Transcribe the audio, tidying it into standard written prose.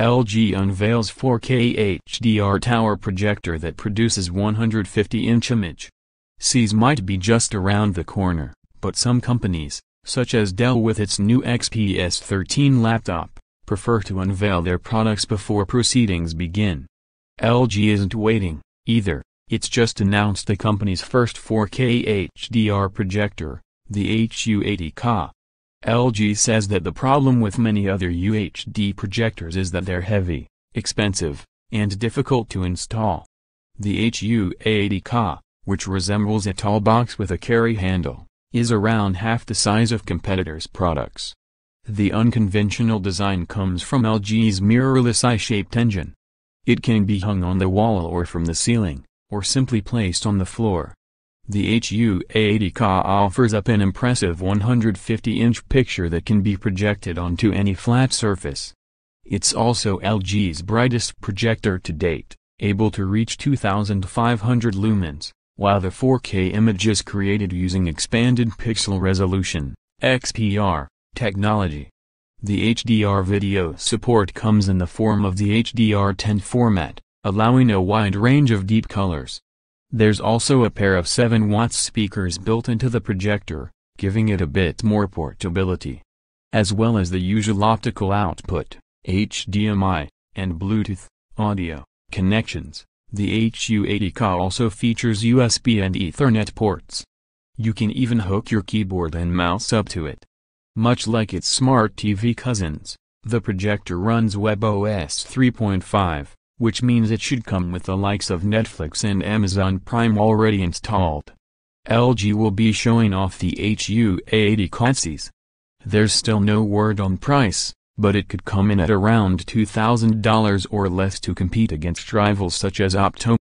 LG unveils 4K HDR tower projector that produces 150-inch image. Seas might be just around the corner, but some companies, such as Dell with its new XPS 13 laptop, prefer to unveil their products before proceedings begin. LG isn't waiting, either. It's just announced the company's first 4K HDR projector, the HU80KA. LG says that the problem with many other UHD projectors is that they're heavy, expensive, and difficult to install. The HU80KA, which resembles a tall box with a carry handle, is around half the size of competitors' products. The unconventional design comes from LG's mirrorless eye-shaped engine. It can be hung on the wall or from the ceiling, or simply placed on the floor. The HU80KA offers up an impressive 150-inch picture that can be projected onto any flat surface. It's also LG's brightest projector to date, able to reach 2,500 lumens, while the 4K image is created using expanded pixel resolution (XPR) technology. The HDR video support comes in the form of the HDR10 format, allowing a wide range of deep colors. There's also a pair of 7-watt speakers built into the projector, giving it a bit more portability. As well as the usual optical output, HDMI, and Bluetooth audio connections, the HU80KA also features USB and Ethernet ports. You can even hook your keyboard and mouse up to it. Much like its smart TV cousins, the projector runs WebOS 3.5. which means it should come with the likes of Netflix and Amazon Prime already installed. LG will be showing off the HU80KA. There's still no word on price, but it could come in at around $2,000 or less to compete against rivals such as Optoma.